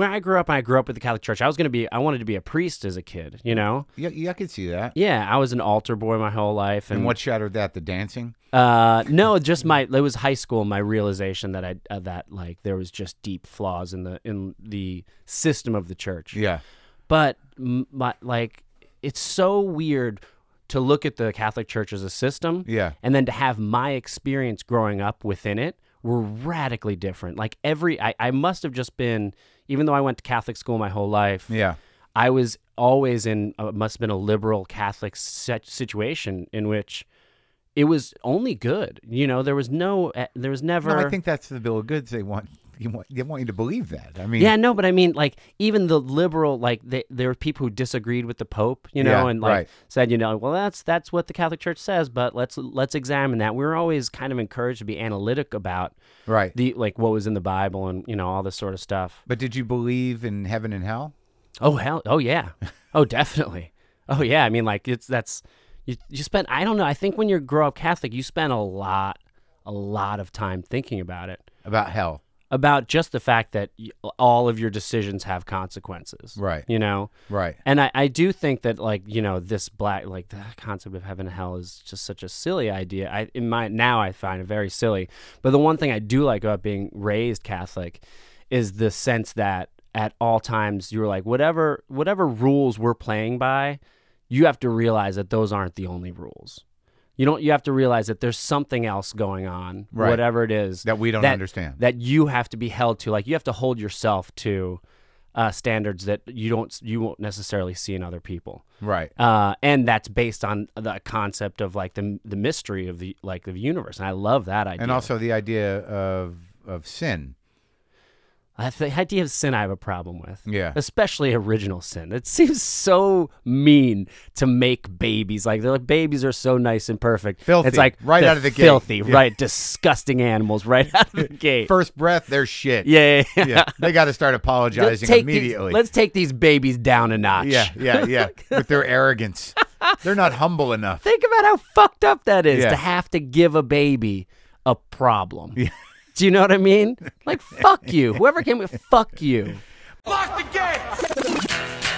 when I grew up with the Catholic Church. I wanted to be a priest as a kid, you know? Yeah, I could see that. Yeah, I was an altar boy my whole life. And what shattered that, the dancing? No, just it was high school, my realization that like there was just deep flaws in the system of the church. Yeah. But like, it's so weird to look at the Catholic Church as a system, yeah, and then to have my experience growing up within it were radically different. Like I must have just been, even though I went to Catholic school my whole life, yeah, I was always in, must have been a liberal Catholic situation in which it was only good. You know, there was no, there was never. No, I think that's the bill of goods they want. They want you to believe that. I mean, yeah, no, but I mean, like, even the liberal, like, there were people who disagreed with the Pope, you know, yeah, and like said, you know, well, that's what the Catholic Church says, but let's examine that. We were always kind of encouraged to be analytic about, right, like what was in the Bible and you know all this sort of stuff. But did you believe in heaven and hell? Oh hell, oh yeah, oh definitely, oh yeah. I mean, like you spend, I don't know. I think when you grow up Catholic, you spend a lot of time thinking about it, about hell. About just the fact that all of your decisions have consequences, right? You know, right? And I do think that, like, you know, this like the concept of heaven and hell is just such a silly idea. Now I find it very silly. But the one thing I do like about being raised Catholic is the sense that at all times you're like, whatever rules we're playing by, you have to realize that those aren't the only rules. You have to realize that there's something else going on, right, whatever it is that we don't understand, that you have to be held to. Like you have to hold yourself to standards that you won't necessarily see in other people, right? And that's based on the concept of like the mystery of the universe, and I love that idea. And also the idea of sin. The idea of sin I have a problem with, yeah, especially original sin. It seems so mean to make babies. Like they're like, babies are so nice and perfect. Filthy. It's like right out of the gate. Filthy, yeah, right? Disgusting animals right out of the gate. First breath, they're shit. Yeah, yeah, yeah. They got to start apologizing immediately. Let's take these babies down a notch. Yeah, yeah, yeah. With their arrogance, they're not humble enough. Think about how fucked up that is, yeah, to have to give a baby a problem. Yeah. Do you know what I mean? Like, fuck you. Whoever came with, fuck you. Lock the gate!